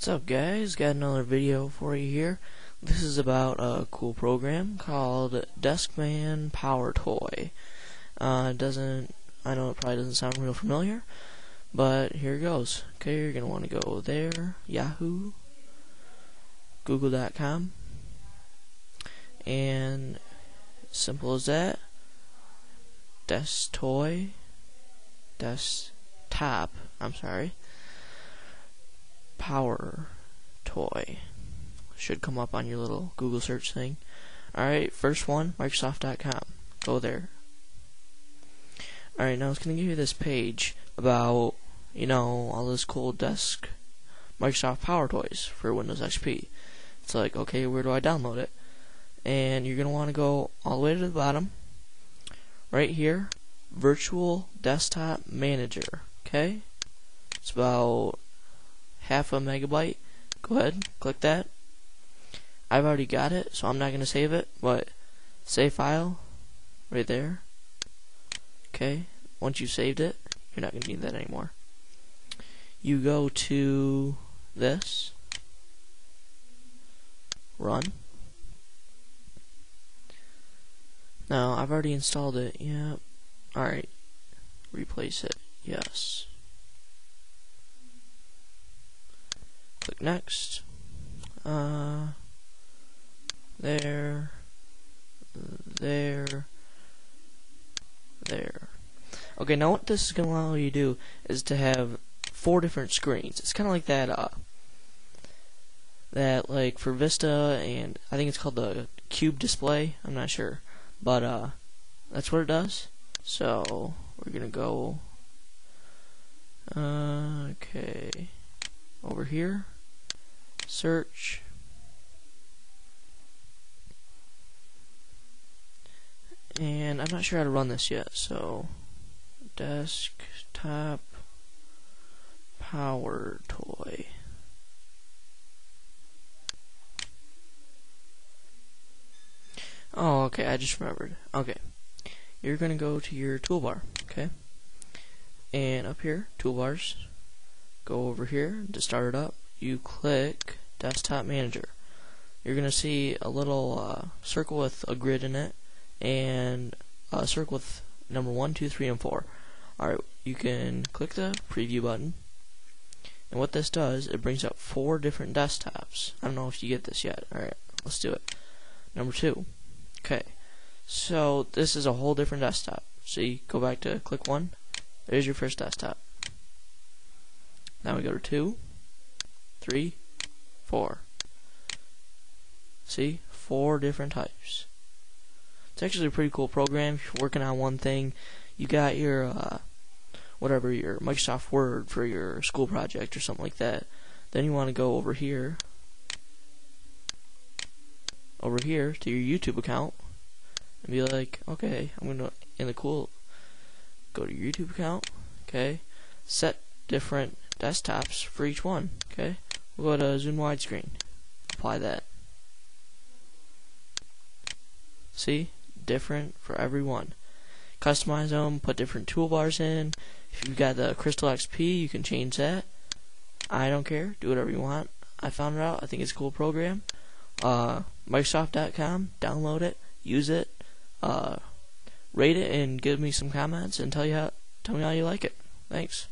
What's up, guys? Got another video for you here. This is about a cool program called Microsoft Power Toy. I know it probably doesn't sound real familiar, but here it goes. Okay, you're gonna want to go there, Yahoo, Google.com, and simple as that. Desktop Power Toy should come up on your little Google search thing. Alright, first one, Microsoft.com. Go there. Alright, now it's going to give you this page about, you know, all this cool Microsoft Power Toys for Windows XP. It's like, okay, where do I download it? And you're going to want to go all the way to the bottom, right here, Virtual Desktop Manager. Okay? It's about half a megabyte. Go ahead, click that. I've already got it, so I'm not going to save it, but save file right there. Okay, once you've saved it, you're not going to need that anymore. You go to this, run. Now, I've already installed it. Yep. Alright, replace it. Yes. Click next. There. Okay, now what this is going to allow you to do is to have 4 different screens. It's kind of like that, like for Vista, and I think it's called the cube display. I'm not sure, but that's what it does. So we're gonna go okay, over here, search, and I'm not sure how to run this yet, so Desktop Power Toy. Oh, okay, I just remembered. Okay, you're gonna go to your toolbar, okay, and up here, toolbars, go over here to start it up. You click Desktop Manager. You're gonna see a little circle with a grid in it, and a circle with number 1, 2, 3, and 4. Alright, you can click the preview button, and what this does, it brings up 4 different desktops. I don't know if you get this yet. Alright, let's do it. Number 2. Okay, so this is a whole different desktop. So you go back to click 1. There's your first desktop. Now we go to 2, 3, 4. See, 4 different types. It's actually a pretty cool program. If you're working on one thing, you got your your Microsoft Word for your school project or something like that. Then you want to go over here, to your YouTube account, and be like, okay, I'm gonna go to your YouTube account, okay, set different desktops for each one, okay. We'll go to zoom widescreen, apply that. See, different for every one. Customize them, put different toolbars in. If you've got the Crystal XP, you can change that. I don't care, do whatever you want. I found it out, I think it's a cool program. Microsoft.com, download it, use it, rate it, and give me some comments and tell me how you like it. Thanks.